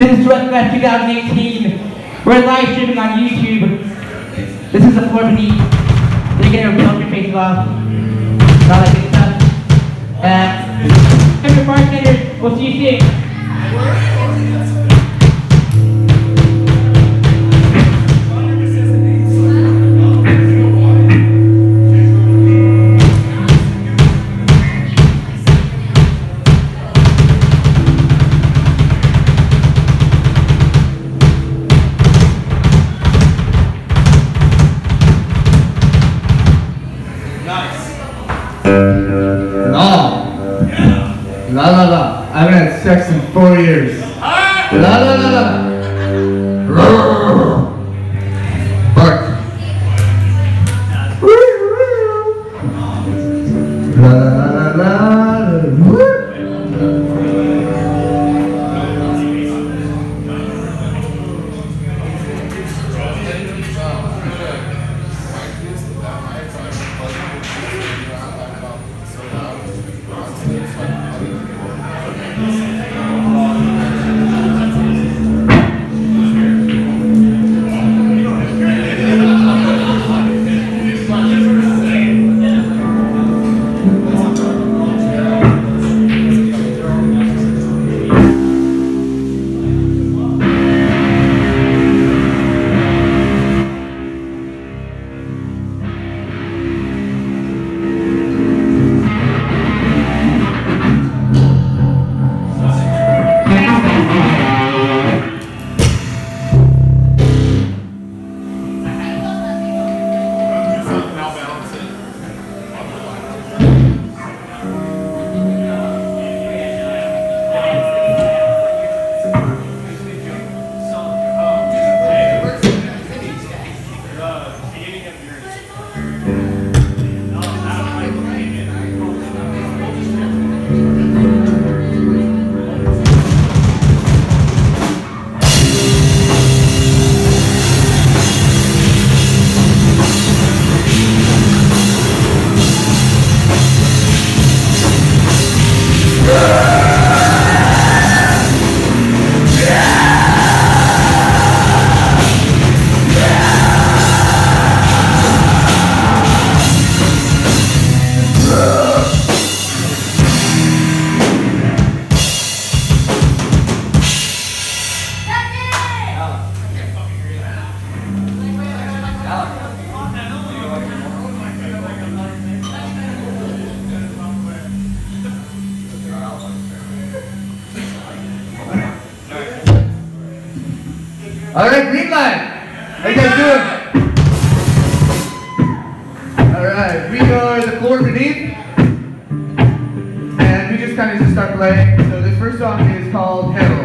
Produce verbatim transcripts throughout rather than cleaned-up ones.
This is WrestleFact twenty eighteen. We're live streaming on YouTube. This is the fourth week. They're getting a country face off. And all that good stuff. And every bartender, we'll see you soon. La la la, I haven't had sex in four years. Right. La la la la. Bark. La la la la. All right, green light. Okay, do it. All right, we go to the floor beneath, and we just kind of just start playing. So this first song is called Hello.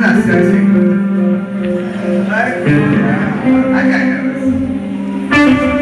not sexy. Like, yeah, I got nervous. Thank you.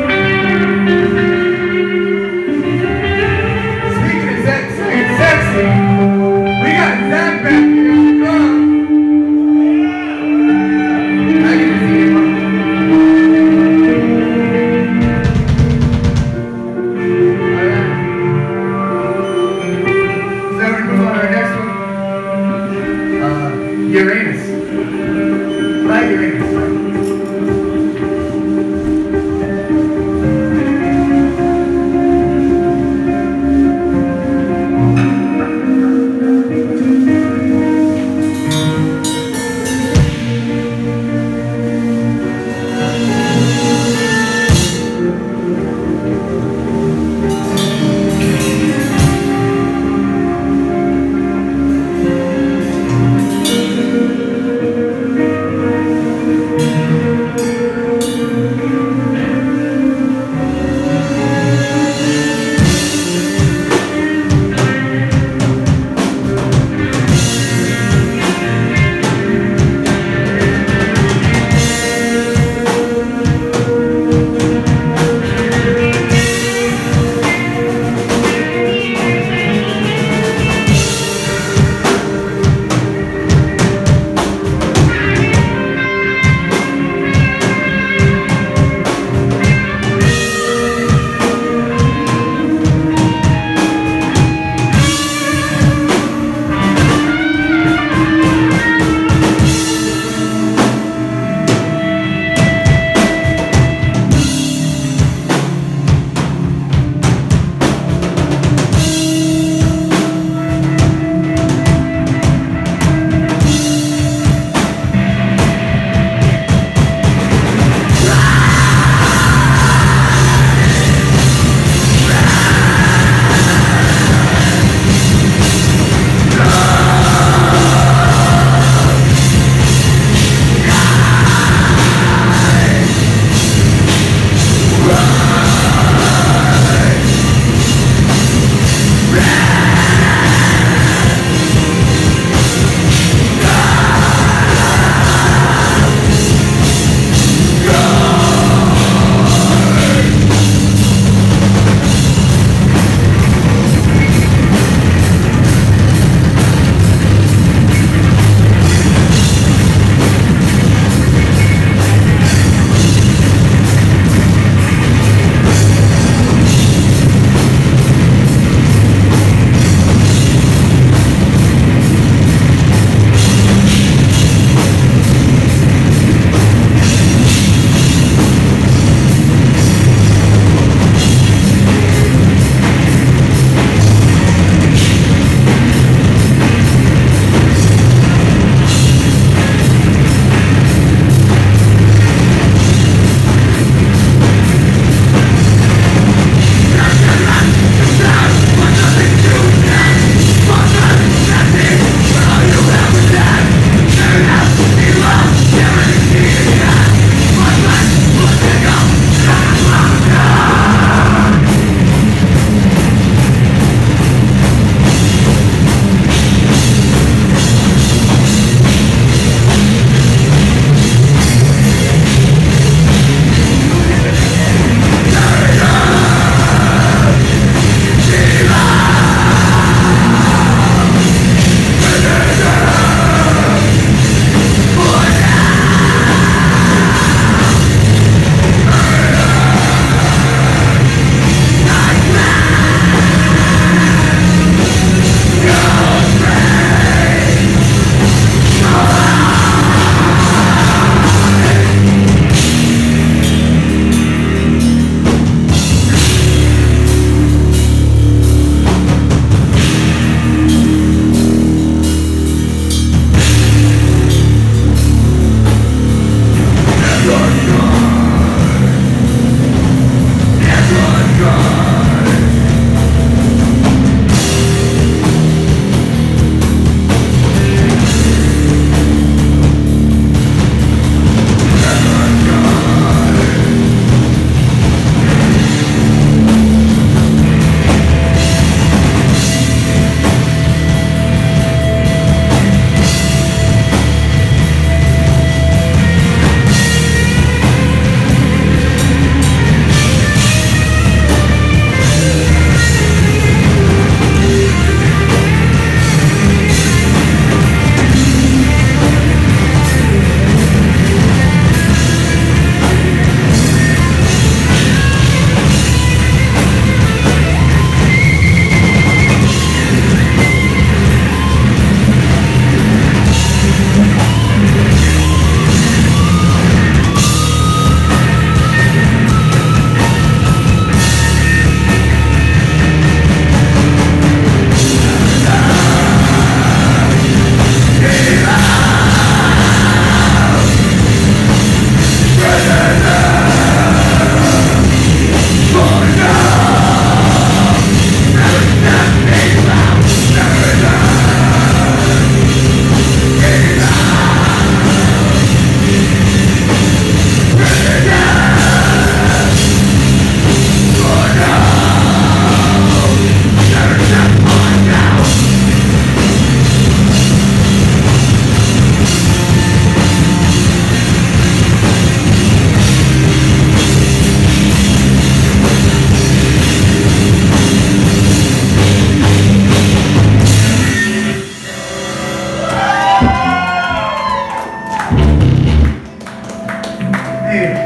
here.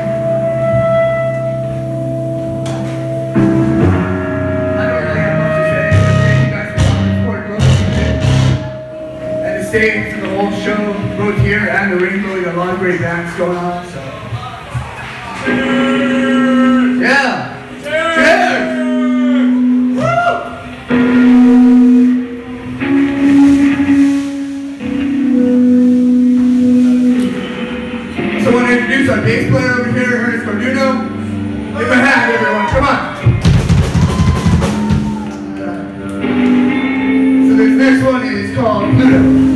Stayed for the whole show, both here and the Rainbow. You got a lot of great bands going on, so. Cheers. Yeah! Cheers! Cheers. Woo! So I want to introduce our bass player over here, Ernest Carduno. Give him a hand, everyone, come on! So this next one is called Pluto.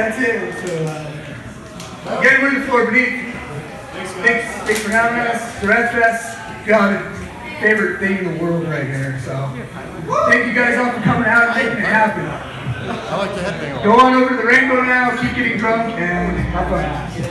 that's it. So, uh, get ready for a bleep. Thanks, thanks, thanks for having us. The Rest Fest, got it. Favorite thing in the world right here. So thank you guys all for coming out and making it happen. I like the headbang. Go on over to the Rainbow now, keep getting drunk, and have fun.